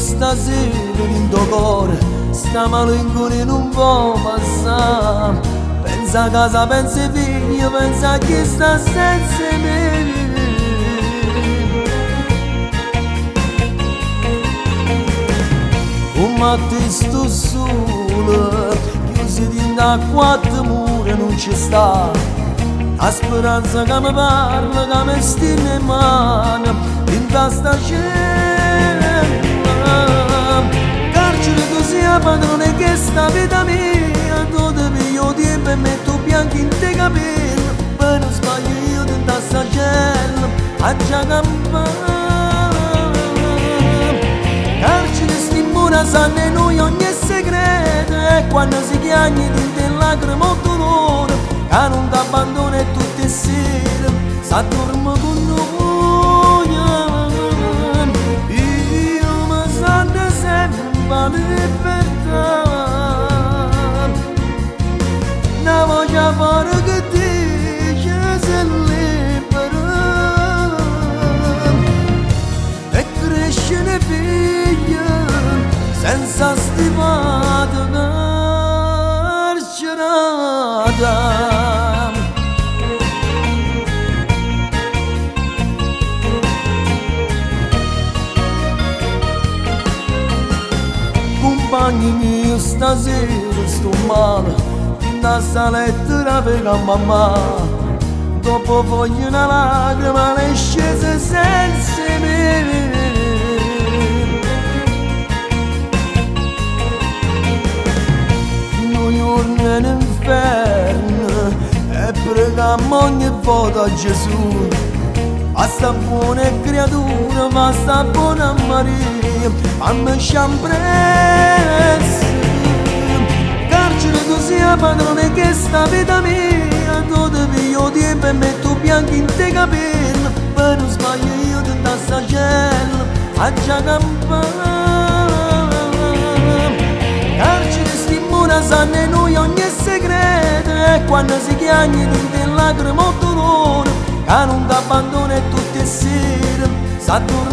stasera in tuo cuore sta malinconia non può passare. Pensa a casa, pensa ai figli, pensa a chi sta senza me. Un mattino solo, chiusi dentro a quattro mura non ci sta. La speranza che mi parla, che mi stringe in mano, dentro sta cella. Carcere così a padrone che sta vita mia, tu devi io di e metto bianchi in te capelli, per non sbaglio io dentro sta cella, a già campare. Sanno noi ogni segreto e quando si chiagni di te lacrime o dolore che non ti abbandona e tutte sere s'addorma con noi. Io mi sento sempre in libertà, non voglio fare che ti sei libera e crescere figlia senza stimata carcerata. Compagni miei, stasera sto male, da sta lettera per la mamma, dopo voglio una lacrima, le scese senza me. E pregam ogni volta a Gesù, a sta buona creatura, ma sta buona Maria, a me sciamprezza. Carcere così a padrone che sta vita mia, tu devi io di e metto bianchi in te capelli, per non sbaglio io di andare a sta cella, a già campare. Sanno noi ogni segreto e quando si chiagni di te lacrime o dolore che non ti abbandona e tutte sere s'addorma.